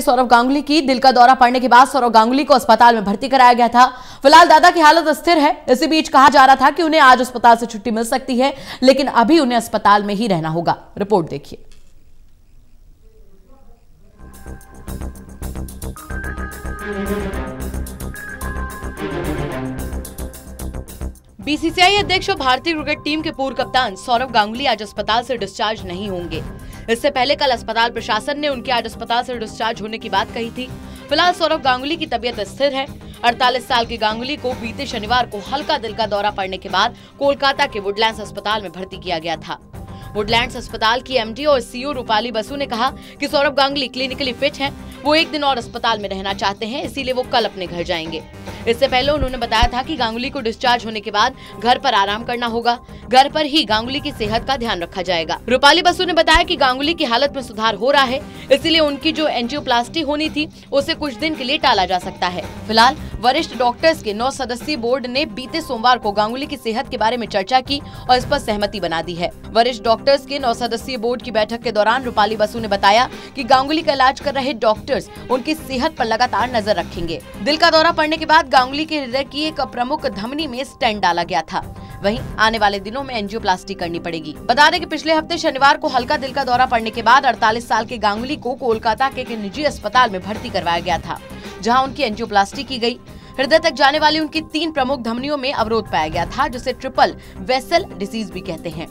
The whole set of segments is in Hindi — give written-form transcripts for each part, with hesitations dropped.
सौरव गांगुली की दिल का दौरा पड़ने के बाद सौरव गांगुली को अस्पताल में भर्ती कराया गया था। फिलहाल दादा की हालत अस्थिर है। इसी बीच कहा जा रहा था कि उन्हें आज अस्पताल से छुट्टी मिल सकती है, लेकिन अभी उन्हें अस्पताल में ही रहना होगा। रिपोर्ट देखिए। बीसीसीआई अध्यक्ष और भारतीय क्रिकेट टीम के पूर्व कप्तान सौरव गांगुली आज अस्पताल से डिस्चार्ज नहीं होंगे। इससे पहले कल अस्पताल प्रशासन ने उनके आज अस्पताल से डिस्चार्ज होने की बात कही थी। फिलहाल सौरव गांगुली की तबीयत स्थिर है। 48 साल के गांगुली को बीते शनिवार को हल्का दिल का दौरा पड़ने के बाद कोलकाता के वुडलैंड्स अस्पताल में भर्ती किया गया था। वुडलैंड्स अस्पताल की एमडी और सीईओ रूपाली बसु ने कहा कि सौरव गांगुली क्लिनिकली फिट हैं। वो एक दिन और अस्पताल में रहना चाहते हैं, इसीलिए वो कल अपने घर जाएंगे। इससे पहले उन्होंने बताया था कि गांगुली को डिस्चार्ज होने के बाद घर पर आराम करना होगा। घर पर ही गांगुली की सेहत का ध्यान रखा जाएगा। रूपाली बसु ने बताया कि गांगुली की हालत में सुधार हो रहा है, इसीलिए उनकी जो एंजियोप्लास्टी होनी थी उसे कुछ दिन के लिए टाला जा सकता है। फिलहाल वरिष्ठ डॉक्टर्स के 9 सदस्यीय बोर्ड ने बीते सोमवार को गांगुली की सेहत के बारे में चर्चा की और इस पर सहमति बना दी है। वरिष्ठ डॉक्टर्स के 9 सदस्यीय बोर्ड की बैठक के दौरान रूपाली बसु ने बताया कि गांगुली का इलाज कर रहे डॉक्टर्स उनकी सेहत पर लगातार नजर रखेंगे। दिल का दौरा पड़ने के बाद गांगुली के हृदय की एक प्रमुख धमनी में स्टेंट डाला गया था। वहीं आने वाले दिनों में एंजियोप्लास्टी करनी पड़ेगी। बता दें कि पिछले हफ्ते शनिवार को हल्का दिल का दौरा पड़ने के बाद 48 साल के गांगुली को कोलकाता के एक निजी अस्पताल में भर्ती करवाया गया था, जहां उनकी एंजियोप्लास्टी की गई। हृदय तक जाने वाली उनकी 3 प्रमुख धमनियों में अवरोध पाया गया था, जिसे ट्रिपल वेसल डिसीज भी कहते हैं।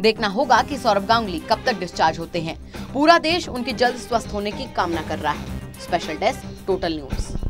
देखना होगा कि सौरव गांगुली कब तक डिस्चार्ज होते हैं। पूरा देश उनके जल्द स्वस्थ होने की कामना कर रहा है। Special desk, total news.